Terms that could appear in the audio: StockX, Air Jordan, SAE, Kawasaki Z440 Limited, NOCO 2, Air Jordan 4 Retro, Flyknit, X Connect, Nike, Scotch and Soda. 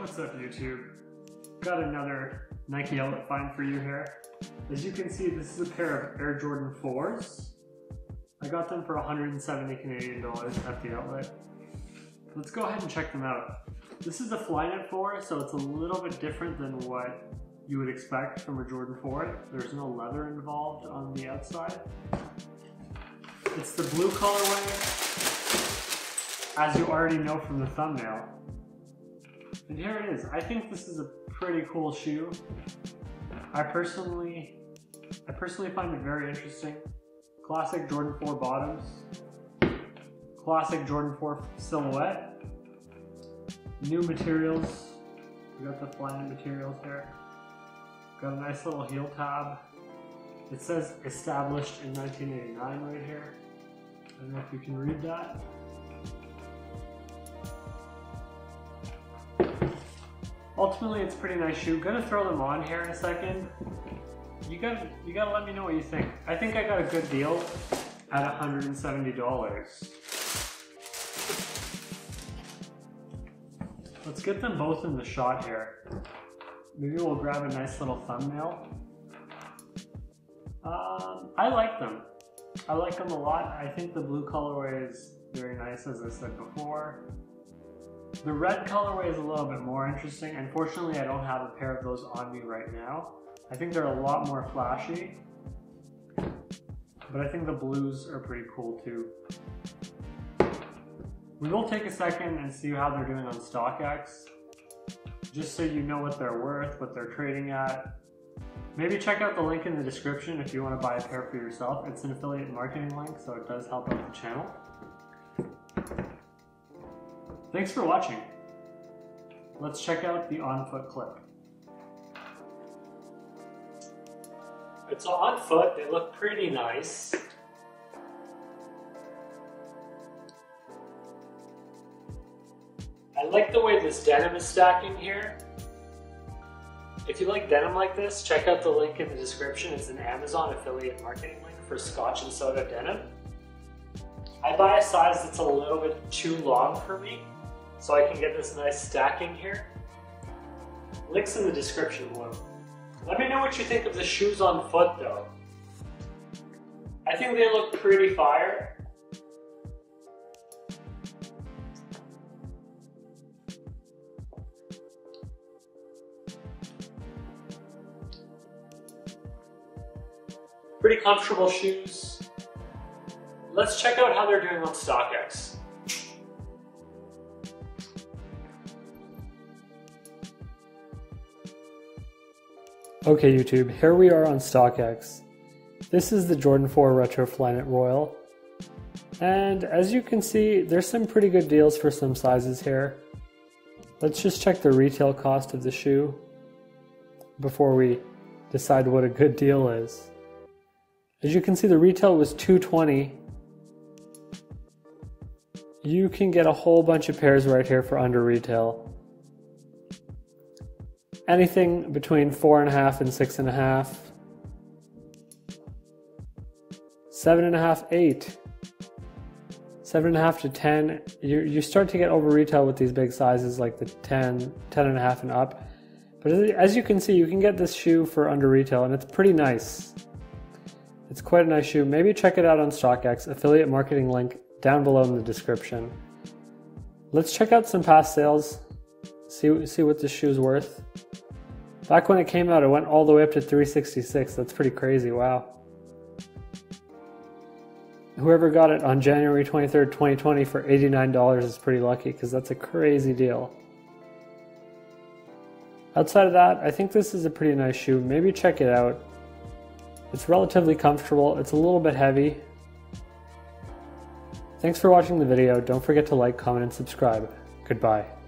What's up, YouTube? Got another Nike outlet find for you here. As you can see, this is a pair of Air Jordan 4s. I got them for 170 Canadian dollars at the outlet. Let's go ahead and check them out. This is a Flyknit 4, so it's a little bit different than what you would expect from a Jordan 4. There's no leather involved on the outside. It's the blue colorway, as you already know from the thumbnail. And here it is. I think this is a pretty cool shoe. I personally find it very interesting. Classic Jordan 4 bottoms, classic Jordan 4 silhouette, new materials. We got the Flyknit materials here. Got a nice little heel tab. It says established in 1989 right here. I don't know if you can read that. Ultimately, it's a pretty nice shoe. Gonna throw them on here in a second. You gotta let me know what you think. I think I got a good deal at $170. Let's get them both in the shot here. Maybe we'll grab a nice little thumbnail. I like them. I like them a lot. I think the blue colorway is very nice, as I said before. The red colorway is a little bit more interesting. Unfortunately, I don't have a pair of those on me right now. I think they're a lot more flashy, but I think the blues are pretty cool too. We will take a second and see how they're doing on StockX, just so you know what they're worth, what they're trading at. Maybe check out the link in the description if you want to buy a pair for yourself. It's an affiliate marketing link, so it does help out the channel. Thanks for watching. Let's check out the on-foot clip. It's on foot, they look pretty nice. I like the way this denim is stacking here. If you like denim like this, check out the link in the description. It's an Amazon affiliate marketing link for Scotch and Soda denim. I buy a size that's a little bit too long for me, so I can get this nice stacking here. Links in the description below. Let me know what you think of the shoes on foot though. I think they look pretty fire. Pretty comfortable shoes. Let's check out how they're doing on StockX. Okay YouTube, here we are on StockX. This is the Jordan 4 Retro Flyknit Royal. And as you can see, there's some pretty good deals for some sizes here. Let's just check the retail cost of the shoe before we decide what a good deal is. As you can see, the retail was $220. You can get a whole bunch of pairs right here for under retail. Anything between 4.5 and 6.5, 7.5, 8, 7.5 to 10. You start to get over retail with these big sizes like the 10, 10.5 and up. But as you can see, you can get this shoe for under retail, and it's pretty nice. It's quite a nice shoe. Maybe check it out on StockX, affiliate marketing link down below in the description. Let's check out some past sales. See what this shoe's worth. Back when it came out, it went all the way up to $366. That's pretty crazy, wow. Whoever got it on January 23rd, 2020 for $89 is pretty lucky, because that's a crazy deal. Outside of that, I think this is a pretty nice shoe. Maybe check it out. It's relatively comfortable. It's a little bit heavy. Thanks for watching the video. Don't forget to like, comment, and subscribe. Goodbye.